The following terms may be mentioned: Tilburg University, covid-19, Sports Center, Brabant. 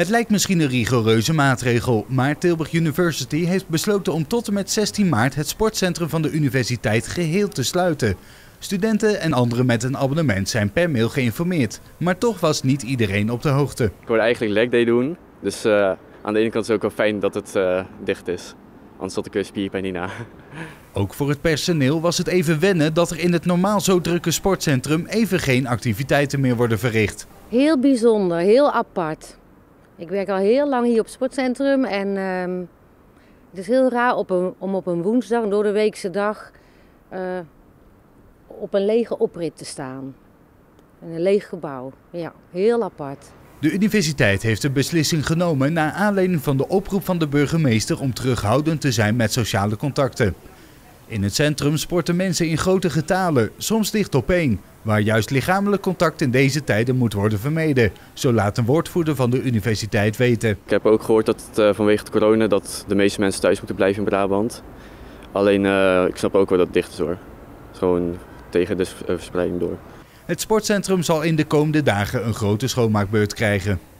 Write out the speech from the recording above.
Het lijkt misschien een rigoureuze maatregel, maar Tilburg University heeft besloten om tot en met 16 maart het sportcentrum van de universiteit geheel te sluiten. Studenten en anderen met een abonnement zijn per mail geïnformeerd, maar toch was niet iedereen op de hoogte. Ik wilde eigenlijk leg day doen, dus aan de ene kant is het ook wel fijn dat het dicht is. Anders had ik weer spierpijn hierna. Ook voor het personeel was het even wennen dat er in het normaal zo drukke sportcentrum even geen activiteiten meer worden verricht. Heel bijzonder, heel apart. Ik werk al heel lang hier op het sportcentrum en het is heel raar om op een woensdag, door de weekse dag, op een lege oprit te staan. In een leeg gebouw, ja, heel apart. De universiteit heeft de beslissing genomen naar aanleiding van de oproep van de burgemeester om terughoudend te zijn met sociale contacten. In het centrum sporten mensen in grote getalen, soms dicht op één, waar juist lichamelijk contact in deze tijden moet worden vermeden. Zo laat een woordvoerder van de universiteit weten. Ik heb ook gehoord dat vanwege de corona dat de meeste mensen thuis moeten blijven in Brabant. Alleen ik snap ook wel dat het dicht is hoor. Gewoon tegen de verspreiding door. Het sportcentrum zal in de komende dagen een grote schoonmaakbeurt krijgen.